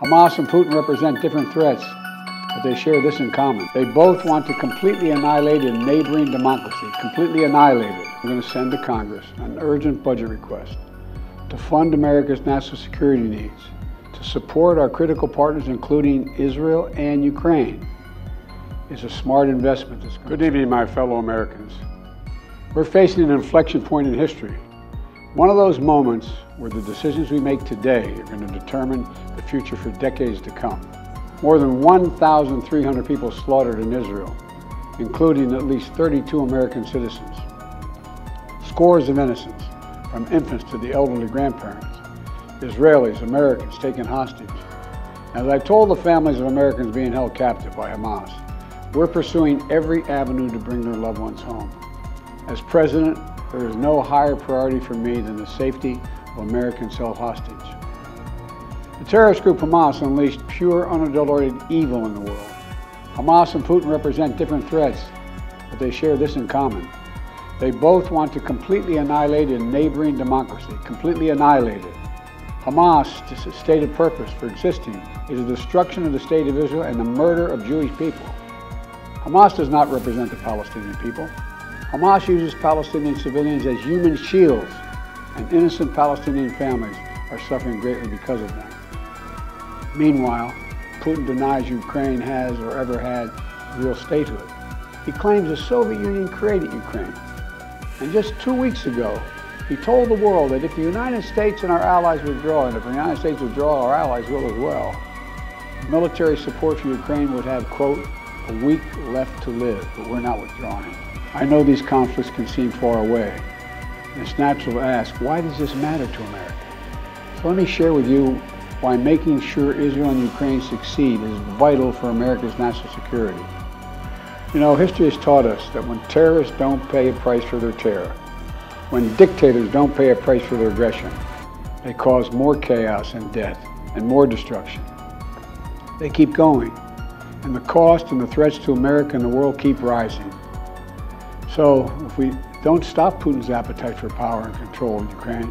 Hamas and Putin represent different threats, but they share this in common. They both want to completely annihilate a neighboring democracy, completely annihilate it. I'm going to send to Congress an urgent budget request to fund America's national security needs, to support our critical partners, including Israel and Ukraine. It's a smart investment. Good evening, my fellow Americans. We're facing an inflection point in history. One of those moments where the decisions we make today are going to determine the future for decades to come. More than 1,300 people slaughtered in Israel, including at least 32 American citizens. Scores of innocents, from infants to the elderly grandparents, Israelis, Americans taken hostage. As I told the families of Americans being held captive by Hamas, we're pursuing every avenue to bring their loved ones home. As president, there is no higher priority for me than the safety of Americans held hostage. The terrorist group Hamas unleashed pure, unadulterated evil in the world. Hamas and Putin represent different threats, but they share this in common. They both want to completely annihilate a neighboring democracy, completely annihilate it. Hamas' stated purpose for existing is the destruction of the State of Israel and the murder of Jewish people. Hamas does not represent the Palestinian people. Hamas uses Palestinian civilians as human shields, and innocent Palestinian families are suffering greatly because of them. Meanwhile, Putin denies Ukraine has or ever had real statehood. He claims the Soviet Union created Ukraine. And just 2 weeks ago, he told the world that if the United States and our allies withdraw, and if the United States withdraw, our allies will as well, military support for Ukraine would have, quote, a week left to live, but we're not withdrawing. I know these conflicts can seem far away, and it's natural to ask, why does this matter to America? So let me share with you why making sure Israel and Ukraine succeed is vital for America's national security. You know, history has taught us that when terrorists don't pay a price for their terror, when dictators don't pay a price for their aggression, they cause more chaos and death and more destruction. They keep going, and the cost and the threats to America and the world keep rising. So if we don't stop Putin's appetite for power and control in Ukraine,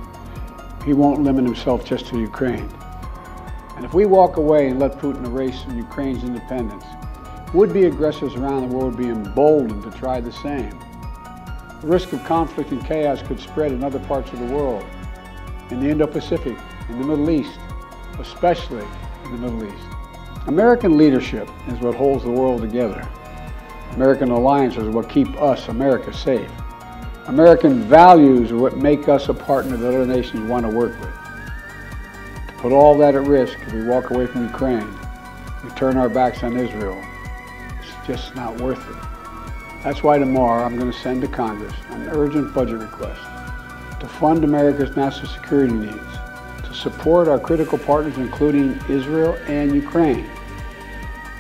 he won't limit himself just to Ukraine. And if we walk away and let Putin erase Ukraine's independence, would-be aggressors around the world would be emboldened to try the same. The risk of conflict and chaos could spread in other parts of the world, in the Indo-Pacific, in the Middle East, especially in the Middle East. American leadership is what holds the world together. American alliances are what keep us, America, safe. American values are what make us a partner that other nations want to work with. To put all that at risk if we walk away from Ukraine, we turn our backs on Israel, it's just not worth it. That's why tomorrow I'm going to send to Congress an urgent budget request to fund America's national security needs, to support our critical partners, including Israel and Ukraine.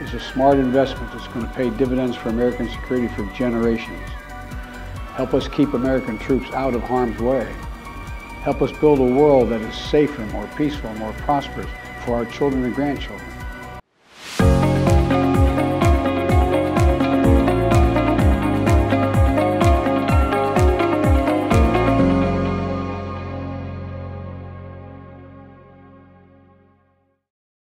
It's a smart investment that's going to pay dividends for American security for generations. Help us keep American troops out of harm's way. Help us build a world that is safer, more peaceful, more prosperous for our children and grandchildren.